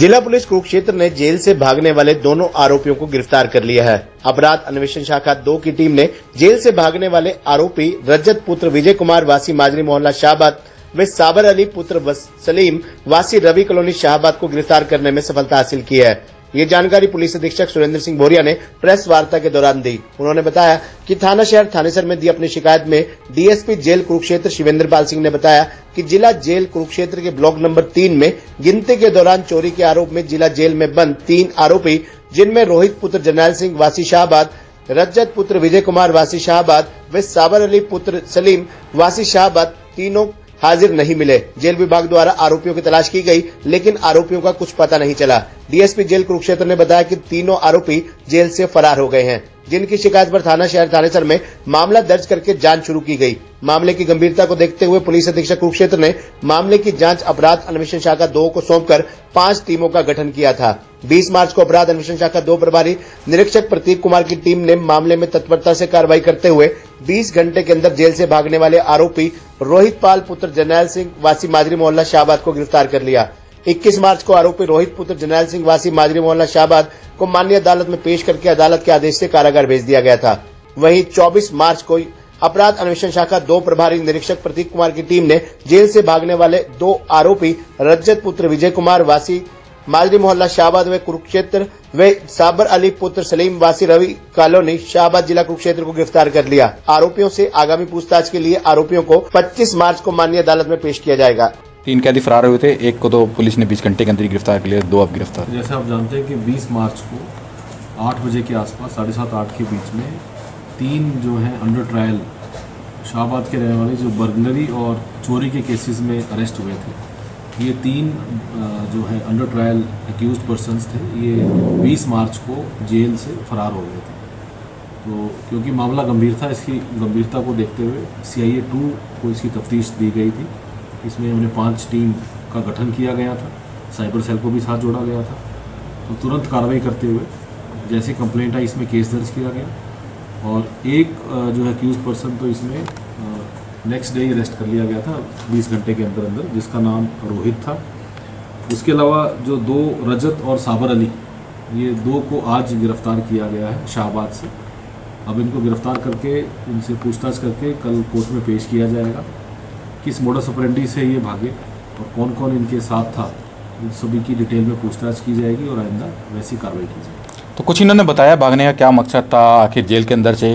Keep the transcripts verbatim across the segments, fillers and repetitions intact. जिला पुलिस कुरुक्षेत्र ने जेल से भागने वाले दोनों आरोपियों को गिरफ्तार कर लिया है। अपराध अन्वेषण शाखा दो की टीम ने जेल से भागने वाले आरोपी रजत पुत्र विजय कुमार वासी माजरी मोहल्ला शाहबाद व साबर अली पुत्र सलीम वासी रवि कॉलोनी शाहबाद को गिरफ्तार करने में सफलता हासिल की है। ये जानकारी पुलिस अधीक्षक सुरेंद्र सिंह भोरिया ने प्रेस वार्ता के दौरान दी। उन्होंने बताया कि थाना शहर थानेसर में दी अपनी शिकायत में डीएसपी जेल कुरुक्षेत्र शिवेन्द्र पाल सिंह ने बताया कि जिला जेल कुरुक्षेत्र के ब्लॉक नंबर तीन में गिनती के दौरान चोरी के आरोप में जिला जेल में बंद तीन आरोपी, जिनमें रोहित पुत्र जरनैल सिंह वासी शाहबाद, रजत पुत्र विजय कुमार वासी शाहबाद व साबर अली पुत्र सलीम वासी शाहबाद, तीनों हाजिर नहीं मिले। जेल विभाग द्वारा आरोपियों की तलाश की गई, लेकिन आरोपियों का कुछ पता नहीं चला। डीएसपी जेल कुरुक्षेत्र ने बताया कि तीनों आरोपी जेल से फरार हो गए हैं, जिनकी शिकायत पर थाना शहर थानेसर में मामला दर्ज करके जांच शुरू की गई। मामले की गंभीरता को देखते हुए पुलिस अधीक्षक कुरुक्षेत्र ने मामले की जांच अपराध अन्वेषण शाखा दो को सौंपकर पांच टीमों का गठन किया था। बीस मार्च को अपराध अन्वेषण शाखा दो प्रभारी निरीक्षक प्रतीक कुमार की टीम ने मामले में तत्परता से कार्रवाई करते हुए बीस घंटे के अंदर जेल से भागने वाले आरोपी रोहित पाल पुत्र जरनैल सिंह वासी माजरी मोहल्ला शाहबाद को गिरफ्तार कर लिया। इक्कीस मार्च को आरोपी रोहित पुत्र जरनैल सिंह वासी माजरी मोहल्ला शाहबाद को माननीय अदालत में पेश करके अदालत के आदेश से कारागार भेज दिया गया था। वहीं चौबीस मार्च को अपराध अन्वेषण शाखा दो प्रभारी निरीक्षक प्रतीक कुमार की टीम ने जेल से भागने वाले दो आरोपी रजत पुत्र विजय कुमार वासी माजरी मोहल्ला शाहबाद व कुरुक्षेत्र व साबर अली पुत्र सलीम वासी रवि कॉलोनी शाहबाद जिला कुरुक्षेत्र को गिरफ्तार कर लिया। आरोपियों से आगामी पूछताछ के लिए आरोपियों को पच्चीस मार्च को माननीय अदालत में पेश किया जाएगा। तीन कैदी फरार हुए थे, एक को तो पुलिस ने बीस घंटे के अंदर गिरफ्तार कर लिया, दो अब गिरफ्तार। जैसे आप जानते हैं कि बीस मार्च को आठ बजे के आसपास, साढ़े सात आठ के बीच में तीन जो है अंडर ट्रायल शाहबाद के रहने वाले, जो बर्गलरी और चोरी के केसेस में अरेस्ट हुए थे, ये तीन जो है अंडर ट्रायल एक्यूज पर्सनस थे, ये बीस मार्च को जेल से फरार हो गए थे। तो क्योंकि मामला गंभीर था, इसकी गंभीरता को देखते हुए सी आई ए टू को इसकी तफ्तीश दी गई थी। इसमें हमने पांच टीम का गठन किया गया था, साइबर सेल को भी साथ जोड़ा गया था। तो तुरंत कार्रवाई करते हुए जैसे कंप्लेंट आई, इसमें केस दर्ज किया गया और एक जो है एक्यूज पर्सन तो इसमें नेक्स्ट डे अरेस्ट कर लिया गया था बीस घंटे के अंदर अंदर, जिसका नाम रोहित था। उसके अलावा जो दो रजत और साबर अली, ये दो को आज गिरफ्तार किया गया है शाहबाद से। अब इनको गिरफ्तार करके इनसे पूछताछ करके कल कोर्ट में पेश किया जाएगा। किस मोडस ऑपरेंडी से ये भागे और कौन कौन इनके साथ था, इन सभी की डिटेल में पूछताछ की जाएगी और आइंदा वैसी कार्रवाई की जाएगी। तो कुछ इन्होंने बताया भागने का क्या मकसद था, आखिर जेल के अंदर से,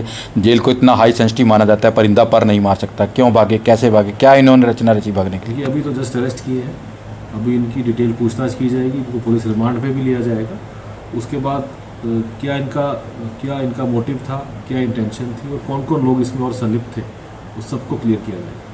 जेल को इतना हाई सेंसिटिव माना जाता है, परिंदा पर नहीं मार सकता, क्यों भागे, कैसे भागे, क्या इन्होंने रचना रची भागने की? अभी तो जस्ट अरेस्ट किए हैं, अभी इनकी डिटेल पूछताछ की जाएगी, इनको पुलिस रिमांड पर भी लिया जाएगा। उसके बाद क्या इनका क्या इनका मोटिव था, क्या इंटेंशन थी और कौन कौन लोग इसमें और संलिप्त थे, उस सबको क्लियर किया जाएगा।